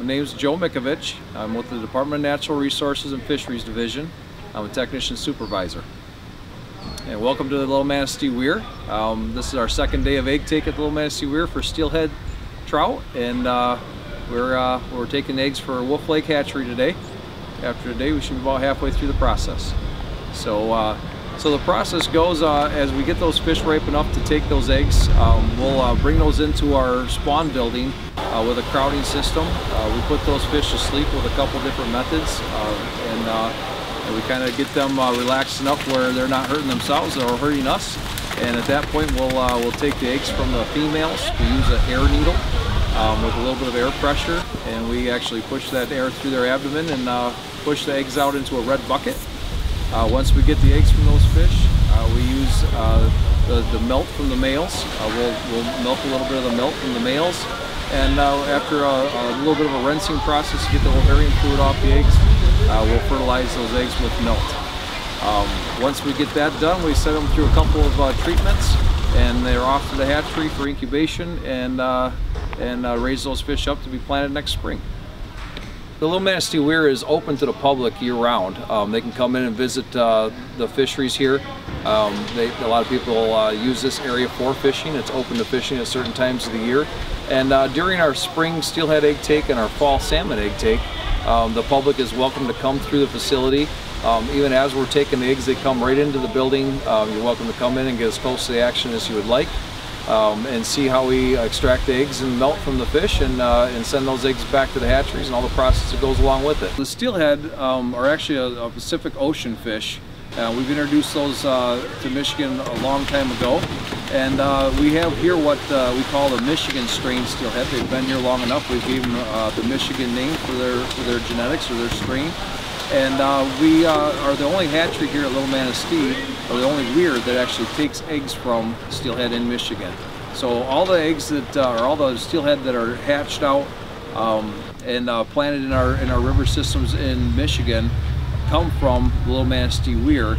My name is Joe Mikovich. I'm with the Department of Natural Resources and Fisheries Division. I'm a technician supervisor. And welcome to the Little Manistee Weir. This is our second day of egg take at the Little Manistee Weir for steelhead trout, and we're taking eggs for Wolf Lake Hatchery today. After today, we should be about halfway through the process. So, the process goes as we get those fish ripe enough to take those eggs, we'll bring those into our spawn building with a crowding system. We put those fish to sleep with a couple different methods, and we kind of get them relaxed enough where they're not hurting themselves or hurting us. And at that point, we'll take the eggs from the females. We use an air needle with a little bit of air pressure, and we actually push that air through their abdomen and push the eggs out into a red bucket. Once we get the eggs from those fish, we use the melt from the males. We'll melt a little bit of the melt from the males, and after a little bit of a rinsing process to get the ovarian fluid off the eggs, we'll fertilize those eggs with melt. Once we get that done, we set them through a couple of treatments, and they're off to the hatchery for incubation and raise those fish up to be planted next spring. The Little Manistee Weir is open to the public year-round. They can come in and visit the fisheries here. A lot of people use this area for fishing. It's open to fishing at certain times of the year. And during our spring steelhead egg take and our fall salmon egg take, the public is welcome to come through the facility. Even as we're taking the eggs, they come right into the building. You're welcome to come in and get as close to the action as you would like, and see how we extract the eggs and melt from the fish and send those eggs back to the hatcheries and all the process that goes along with it. The steelhead are actually a Pacific Ocean fish. We've introduced those to Michigan a long time ago, and we have here what we call the Michigan strain steelhead. They've been here long enough. We gave them the Michigan name for their genetics or their strain. And we are the only hatchery here at Little Manistee, or the only weir that actually takes eggs from steelhead in Michigan. So all the eggs that all the steelhead that are hatched out and planted in our river systems in Michigan come from the Little Manistee Weir.